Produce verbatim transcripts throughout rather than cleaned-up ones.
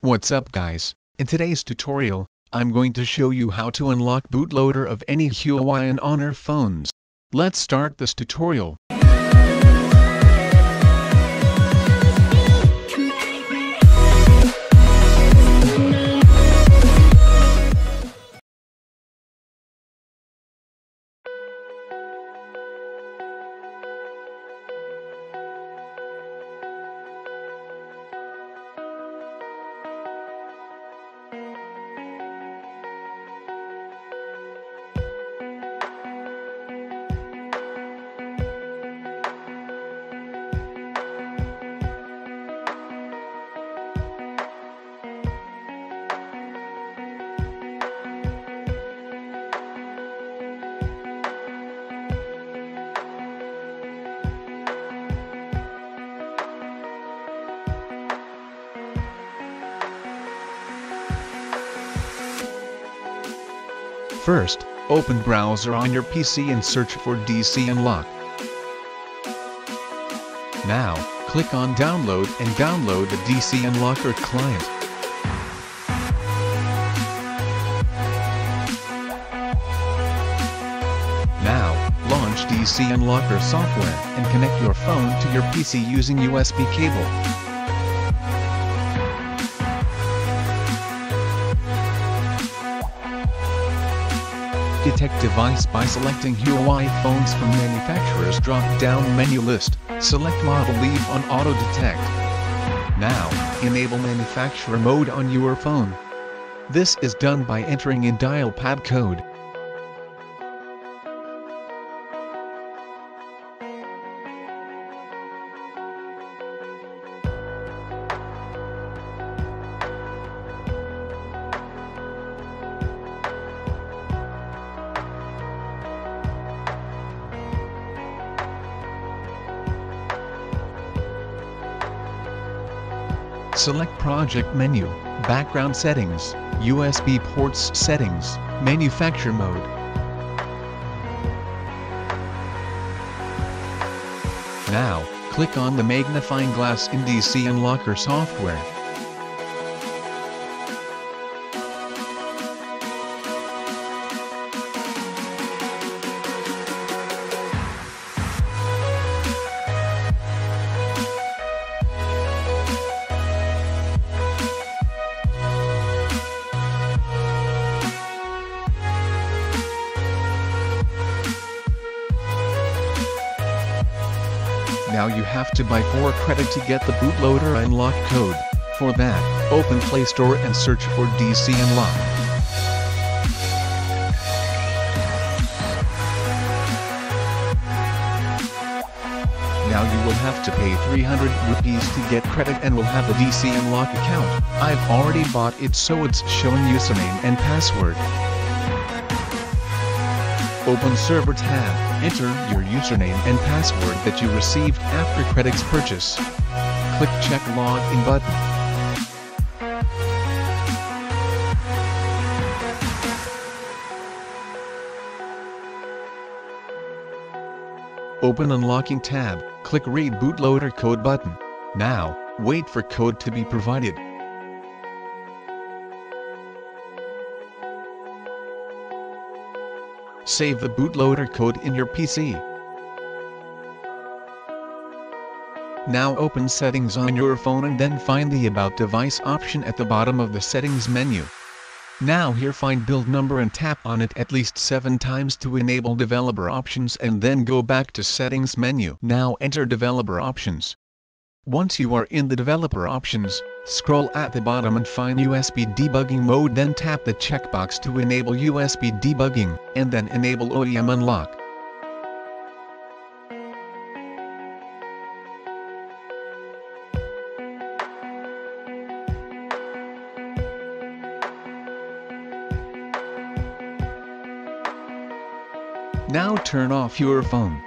What's up guys, in today's tutorial, I'm going to show you how to unlock bootloader of any Huawei and Honor phones. Let's start this tutorial. First, open browser on your P C and search for D C Unlock. Now, click on Download and download the D C Unlocker client. Now, launch D C Unlocker software and connect your phone to your P C using U S B cable. Detect device by selecting Huawei phones from manufacturer's drop-down menu list. Select model, leave on auto detect. Now, enable manufacturer mode on your phone. This is done by entering in dial pad code. Select Project Menu, Background Settings, U S B Ports Settings, Manufacturer Mode. Now, click on the magnifying glass in D C Unlocker software. Now you have to buy four credit to get the bootloader unlock code. For that, open Play Store and search for D C Unlock. Now you will have to pay three hundred rupees to get credit and will have a D C Unlock account. I've already bought it, so it's showing username and password. Open Server tab, enter your username and password that you received after credits purchase. Click Check Login button. Open Unlocking tab, click Read Bootloader Code button. Now, wait for code to be provided. Save the bootloader code in your P C. Now open Settings on your phone and then find the About Device option at the bottom of the Settings menu. Now here find build number and tap on it at least seven times to enable developer options and then go back to Settings menu. Now enter developer options. Once you are in the developer options, scroll at the bottom and find U S B Debugging mode, then tap the checkbox to enable U S B Debugging, and then enable O E M Unlock. Now turn off your phone.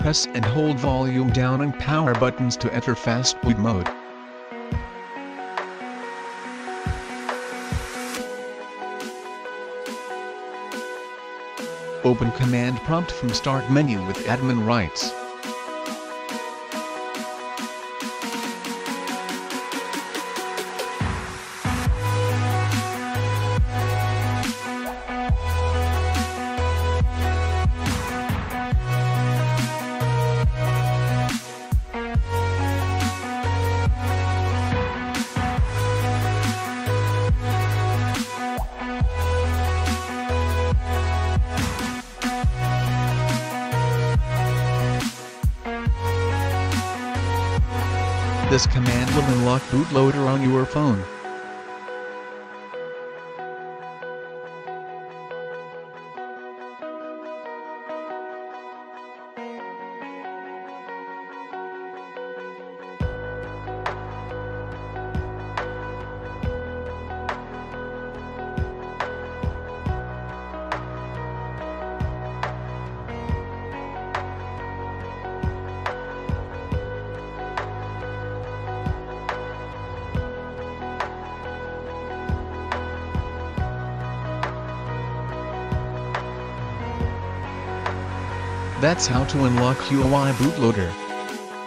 Press and hold volume down and power buttons to enter fast boot mode. Open command prompt from start menu with admin rights. This command will unlock bootloader on your phone. That's how to unlock Huawei bootloader.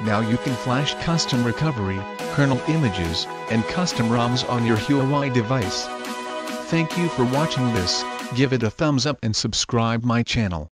Now you can flash custom recovery, kernel images, and custom ROMs on your Huawei device. Thank you for watching this, give it a thumbs up and subscribe my channel.